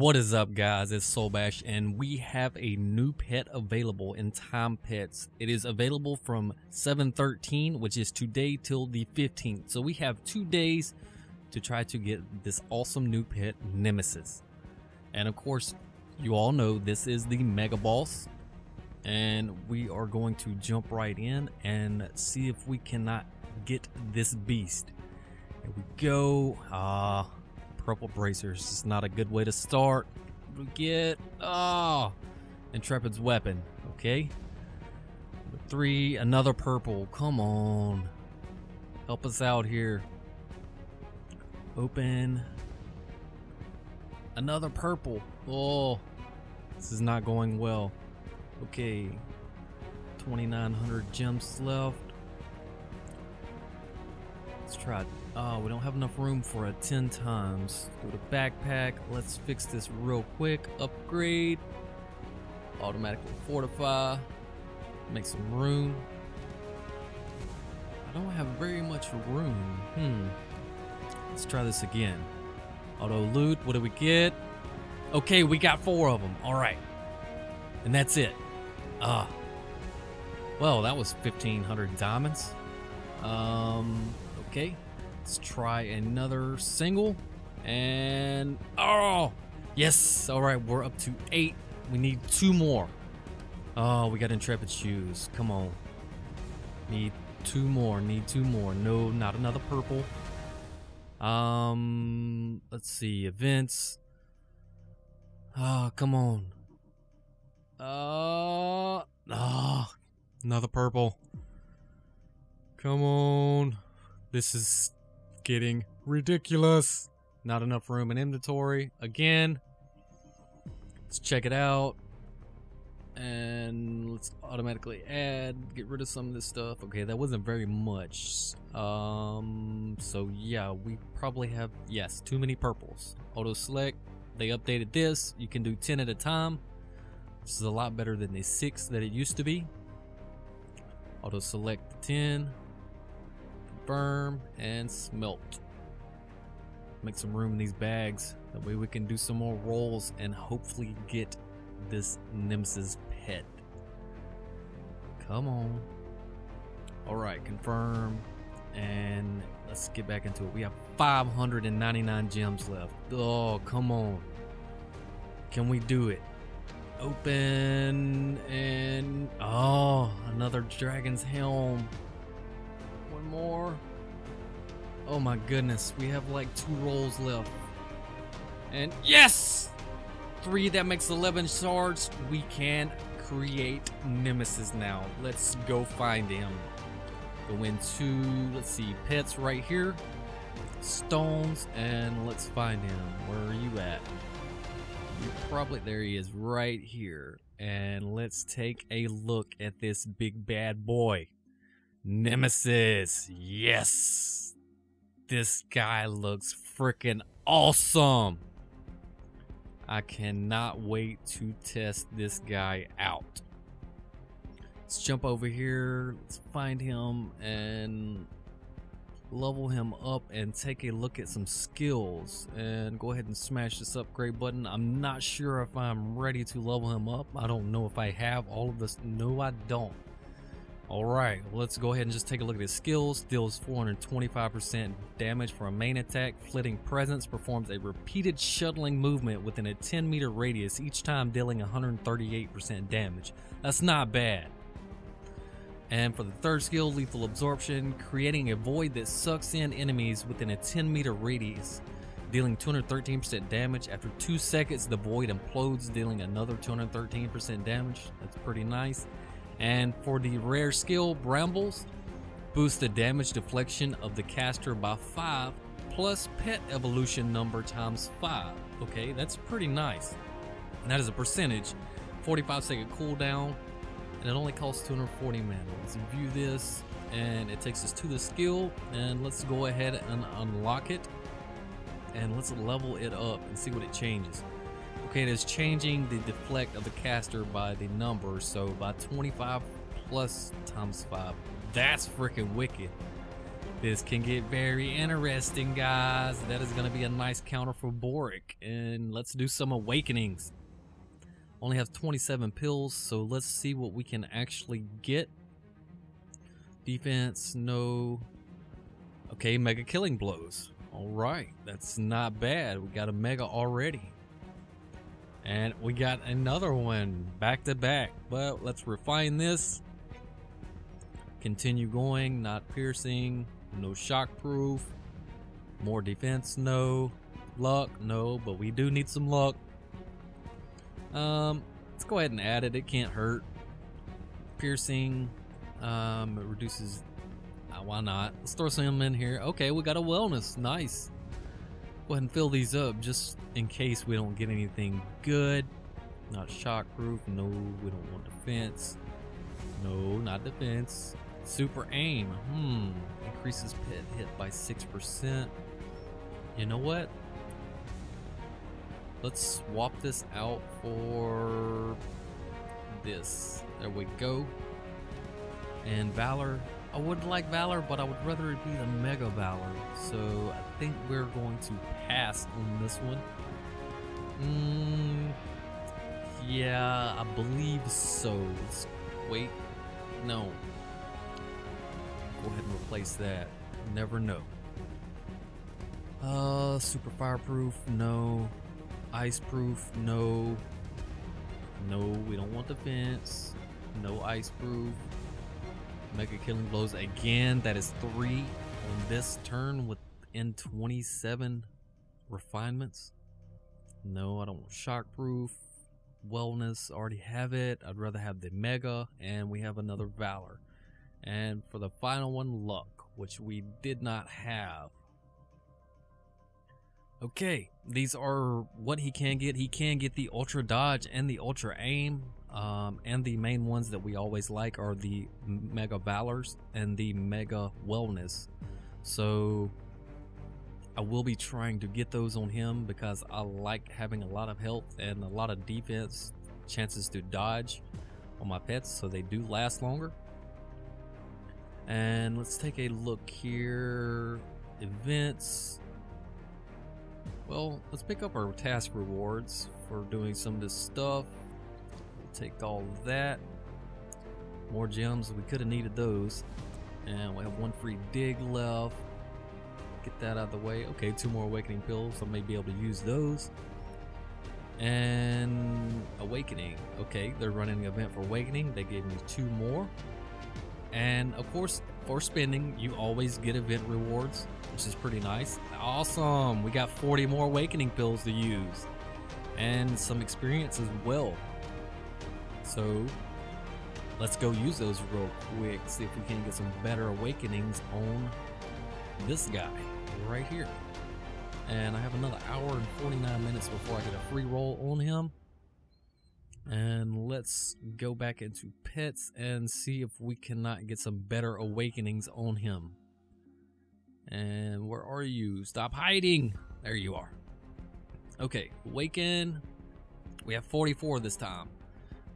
What is up, guys? It's Solbash, and we have a new pet available in Time Pets. It is available from 7/13, which is today, till the 15th. So we have 2 days to try to get this awesome new pet, Nemesis. And of course, you all know this is the mega boss, and we are going to jump right in and see if we cannot get this beast. Here we go. Purple bracers is not a good way to start. We get Intrepid's weapon. Okay, number 3, another purple. Come on, help us out here. Open another purple. Oh, this is not going well. Okay, 2,900 gems left. Let's try. We don't have enough room for a 10 times. Go to backpack. Let's fix this real quick. Upgrade. Automatically fortify. Make some room. I don't have very much room. Let's try this again. Auto loot. What do we get? Okay, we got 4 of them. All right. And that's it. Well, that was 1,500 diamonds. Okay. Let's try another single, and oh yes, all right, we're up to 8. We need 2 more. Oh, we got Intrepid shoes. Come on, need 2 more. No, not another purple. Let's see, events. Oh, come on. Another purple. Come on, this is getting ridiculous. Not enough room in inventory again. Let's check it out, and let's automatically add, get rid of some of this stuff. Okay, that wasn't very much. So yeah, we probably have, yes, too many purples. Auto select. They updated this. You can do 10 at a time. This is a lot better than the 6 that it used to be. Auto select the 10. Firm and smelt. Make some room in these bags. That way we can do some more rolls and hopefully get this Nemesis pet. Come on. Alright, confirm. And let's get back into it. We have 599 gems left. Oh, come on. Can we do it? Open, and oh, another dragon's helm. More. Oh my goodness, we have like 2 rolls left, and yes, 3. That makes 11 shards. We can create Nemesis now. Let's go find him. Go into, let's see, pets right here, stones, and let's find him. Where are you at? You probably, there he is right here. And let's take a look at this big bad boy, Nemesis. Yes, this guy looks freaking awesome. I cannot wait to test this guy out. Let's jump over here. Let's find him and level him up and take a look at some skills, and go ahead and smash this upgrade button. I'm not sure if I'm ready to level him up. I don't know if I have all of this. No, I don't. Alright, let's go ahead and just take a look at his skills. Deals 425% damage for a main attack. Flitting presence, performs a repeated shuttling movement within a 10-meter radius, each time dealing 138% damage. That's not bad. And for the 3rd skill, lethal absorption, creating a void that sucks in enemies within a 10-meter radius, dealing 213% damage. After 2 seconds, the void implodes, dealing another 213% damage. That's pretty nice. And for the rare skill, Brambles, boost the damage deflection of the caster by 5 plus pet evolution number times 5. Okay, that's pretty nice. And that is a percentage, 45-second cooldown, and it only costs 240 mana. Let's view this, and it takes us to the skill, and let's go ahead and unlock it, and let's level it up and see what it changes. Okay, it is changing the deflect of the caster by the number, so by 25 plus times 5. That's freaking wicked. This can get very interesting, guys. That is going to be a nice counter for Boric. And let's do some awakenings. Only have 27 pills, so let's see what we can actually get. Defense, no. Okay, mega killing blows. All right, that's not bad. We got a mega already. And we got another one back to back. But let's refine this. Continue going, not piercing. No shockproof, more defense, no luck, no, but we do need some luck. Let's go ahead and add it. It can't hurt. Piercing, it reduces. Why not? Let's throw some in here. Okay, we got a wellness. Nice. Go ahead and fill these up just in case we don't get anything good. Not shockproof. No, we don't want defense. No, not defense. Super aim, increases pit hit by 6%. You know what? Let's swap this out for this. There we go. And Valor, I would like Valor, but I would rather it be the Mega Valor. So I think we're going to pass on this one. Yeah, I believe so. Let's wait, no. Go ahead and replace that. Never know. Super fireproof, no. Ice proof, no. No, we don't want defense. No ice proof. Mega killing blows again. That is 3 on this turn within 27 refinements. No, I don't want shockproof. Wellness, already have it. I'd rather have the mega, and we have another Valor. And for the final one, luck, which we did not have. Okay, these are what he can get. He can get the ultra dodge and the ultra aim, and the main ones that we always like are the mega valors and the mega wellness. So I will be trying to get those on him because I like having a lot of health and a lot of defense, chances to dodge on my pets, so they do last longer. And let's take a look here. Events. Well, let's pick up our task rewards for doing some of this stuff. We'll take all that. More gems. We could have needed those. And we have one free dig left. Get that out of the way. Okay, 2 more awakening pills. I may be able to use those. And awakening. Okay, they're running an event for awakening. They gave me 2 more. And of course, for spending, you always get event rewards, which is pretty nice. Awesome! We got 40 more awakening pills to use, and some experience as well. So let's go use those real quick. See if we can get some better awakenings on this guy right here. And I have another hour and 49 minutes before I get a free roll on him. And let's go back into pets and see if we cannot get some better awakenings on him. And where are you? Stop hiding! There you are. Okay, awaken. We have 44 this time.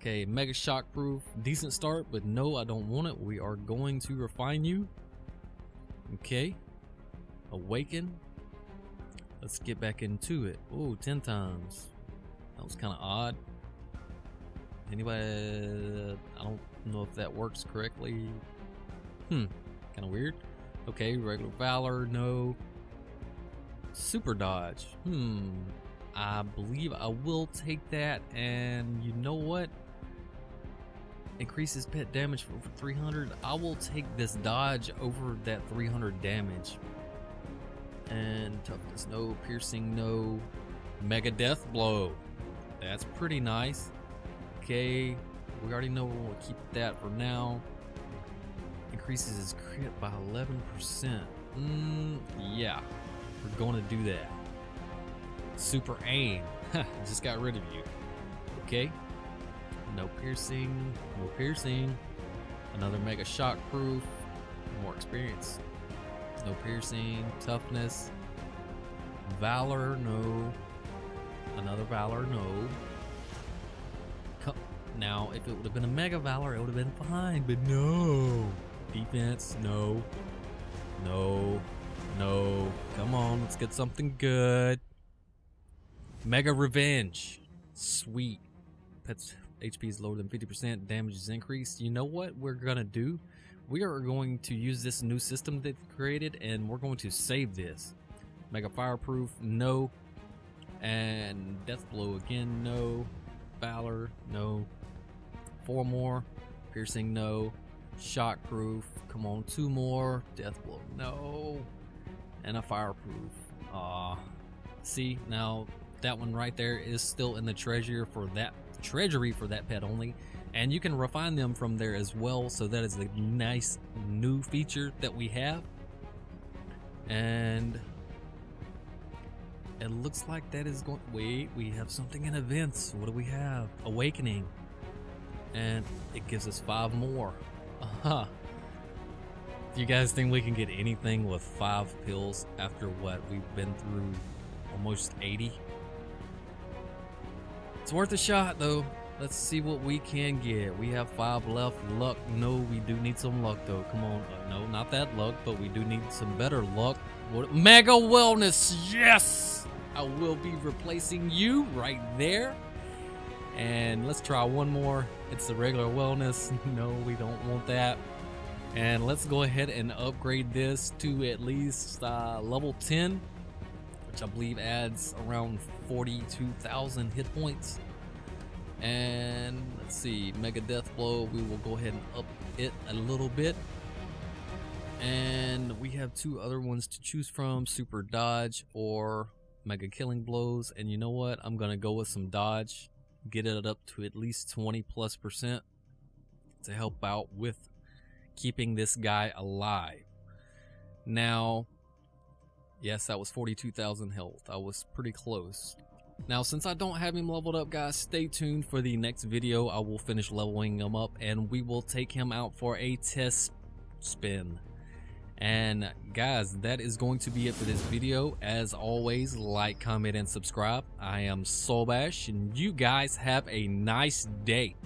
Okay, mega shockproof. Decent start, but no, I don't want it. We are going to refine you. Okay, awaken. Let's get back into it. Oh, 10 times. That was kind of odd. Anybody, I don't know if that works correctly. Kind of weird. Okay, regular Valor, no. Super dodge, I believe I will take that, and you know what? Increases pet damage for 300. I will take this dodge over that 300 damage. And toughness, no. Piercing, no. Mega death blow. That's pretty nice. Okay, we already know we'll keep that for now. Increases his crit by 11%. Yeah, we're going to do that. Super aim. Just got rid of you. Okay, no piercing, no piercing. Another mega shock proof. More experience. No piercing, toughness. Valor, no. Another Valor, no. Now, if it would have been a Mega Valor, it would have been fine, but no. Defense, no. No. No. Come on, let's get something good. Mega Revenge. Sweet. Pets HP is lower than 50%. Damage is increased. You know what we're going to do? We are going to use this new system they've created, and we're going to save this. Mega Fireproof, no. And Deathblow again, no. Valor, no. Four more. Piercing, no. Shockproof, come on, two more. Deathblow, no. And a Fireproof. See, now that one right there is still in the treasury for that pet only, and you can refine them from there as well. So that is the nice new feature that we have, and it looks like that is going. Wait, we have something in events. What do we have? Awakening, and it gives us 5 more. Uh-huh. Do you guys think we can get anything with 5 pills after what we've been through? Almost 80. It's worth a shot though. Let's see what we can get. We have 5 left. Luck, no, we do need some luck though. Come on, no, not that luck, but we do need some better luck. What? Mega Wellness, yes! I will be replacing you right there. And let's try one more. It's the regular Wellness. No, we don't want that. And let's go ahead and upgrade this to at least level 10. Which I believe adds around 42,000 hit points. And let's see, Mega Deathblow, we will go ahead and up it a little bit. And we have 2 other ones to choose from, Super Dodge or Mega Killing Blows. And you know what, I'm gonna go with some Dodge, get it up to at least 20+% to help out with keeping this guy alive. Now, yes, that was 42,000 health. I was pretty close. Now, since I don't have him leveled up, guys, stay tuned for the next video. I will finish leveling him up, and we will take him out for a test spin. And, guys, that is going to be it for this video. As always, like, comment, and subscribe. I am Solbash, and you guys have a nice day.